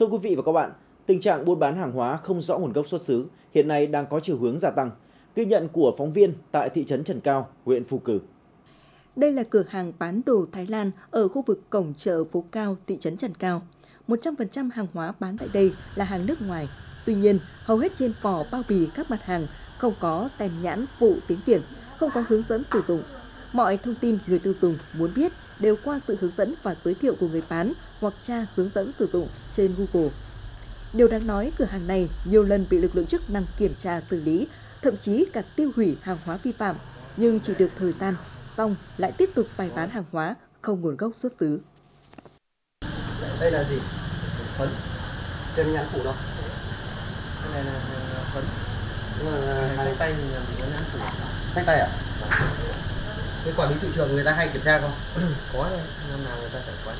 Thưa quý vị và các bạn, tình trạng buôn bán hàng hóa không rõ nguồn gốc xuất xứ hiện nay đang có chiều hướng gia tăng. Ghi nhận của phóng viên tại thị trấn Trần Cao, huyện Phú Cử. Đây là cửa hàng bán đồ Thái Lan ở khu vực cổng chợ Phố Cao, thị trấn Trần Cao. 100% hàng hóa bán tại đây là hàng nước ngoài. Tuy nhiên, hầu hết trên vỏ bao bì các mặt hàng không có tem nhãn phụ tiếng Việt, không có hướng dẫn sử dụng. Mọi thông tin người tiêu dùng muốn biết đều qua sự hướng dẫn và giới thiệu của người bán hoặc tra hướng dẫn sử dụng trên Google. Điều đáng nói, cửa hàng này nhiều lần bị lực lượng chức năng kiểm tra xử lý, thậm chí cả tiêu hủy hàng hóa vi phạm, nhưng chỉ được thời gian, xong lại tiếp tục bày bán hàng hóa không nguồn gốc xuất xứ. Đây là gì? Phấn. Tem nhãn phụ đâu? Cái này là phấn. Nhưng mà sách tay mình có nhãn phụ. Sách tay ạ? À? Cái quản lý thị trường người ta hay kiểm tra không? Có thôi, năm nào người ta phải quán.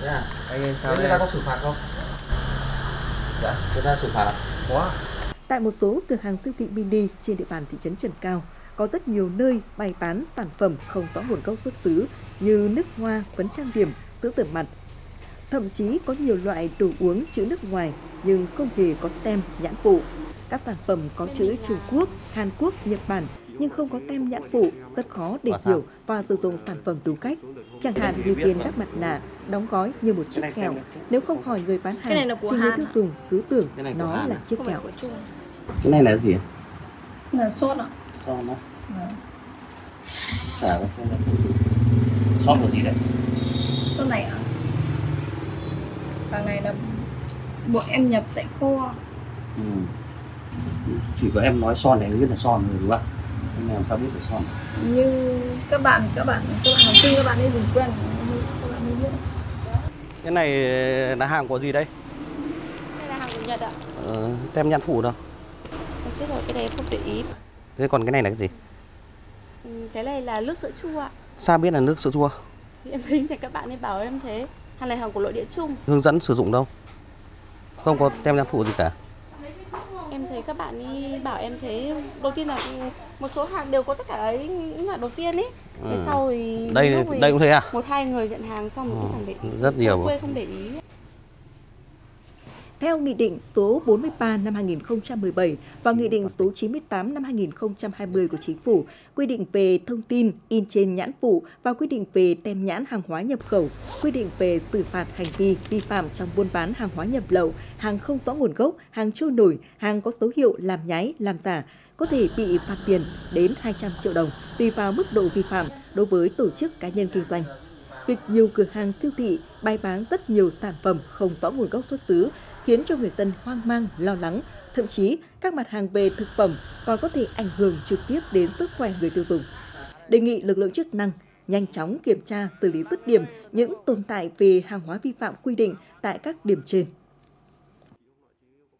Thế à? Anh sao người ta có xử phạt không? Dạ, người ta xử phạt. Có. Tại một số cửa hàng siêu thị mini trên địa bàn thị trấn Trần Cao, có rất nhiều nơi bày bán sản phẩm không rõ nguồn gốc xuất xứ như nước hoa, phấn trang điểm, sữa rửa mặt. Thậm chí có nhiều loại đồ uống chữ nước ngoài nhưng không hề có tem nhãn phụ. Các sản phẩm có chữ Trung Quốc, Hàn Quốc, Nhật Bản nhưng không có tem nhãn phụ, rất khó để hiểu và sử dụng sản phẩm đúng cách. Chẳng hạn như tiền các mặt nạ đóng gói như một chiếc kẹo, nếu không hỏi người bán hàng thì người tiêu dùng cứ tưởng nó là chiếc kẹo. Cái này là gì? Là sốt ạ. Sốt đó. Chả có sốt. Sốt của gì đấy? Sốt này ạ. Hàng này là bọn em nhập tại kho. Ừ. Chỉ có em nói son này biết là son rồi đúng không? Em làm sao biết là son? Nhưng các bạn học sinh các bạn ấy dùng quen, các bạn ấy biết. Cái này là hàng của gì đây? Đây là hàng của Nhật ạ. Tem nhãn phụ đâu? Chết rồi, cái này không để ý. Thế còn cái này là cái gì? Cái này là nước sữa chua ạ. Sao biết là nước sữa chua? Thì em tính thì các bạn ấy bảo em thế. Hàng này hàng của nội địa chung. Hướng dẫn sử dụng đâu? Không có tem nhãn phụ gì cả. Em thấy các bạn ấy bảo em thế. Đầu tiên là một số hàng đều có tất cả ấy là đầu tiên ấy. Thế sau thì đây cũng thế à? Một hai người nhận hàng xong mình cũng chẳng để ý. Rất nhiều. Quê không để ý. Theo Nghị định số 43 năm 2017 và Nghị định số 98 năm 2020 của Chính phủ, quy định về thông tin in trên nhãn phụ và quy định về tem nhãn hàng hóa nhập khẩu, quy định về xử phạt hành vi vi phạm trong buôn bán hàng hóa nhập lậu, hàng không rõ nguồn gốc, hàng trôi nổi, hàng có dấu hiệu làm nhái, làm giả, có thể bị phạt tiền đến 200 triệu đồng tùy vào mức độ vi phạm đối với tổ chức cá nhân kinh doanh. Việc nhiều cửa hàng siêu thị bày bán rất nhiều sản phẩm không rõ nguồn gốc xuất xứ, khiến cho người dân hoang mang, lo lắng. Thậm chí, các mặt hàng về thực phẩm còn có thể ảnh hưởng trực tiếp đến sức khỏe người tiêu dùng. Đề nghị lực lượng chức năng nhanh chóng kiểm tra, xử lý dứt điểm những tồn tại về hàng hóa vi phạm quy định tại các điểm trên.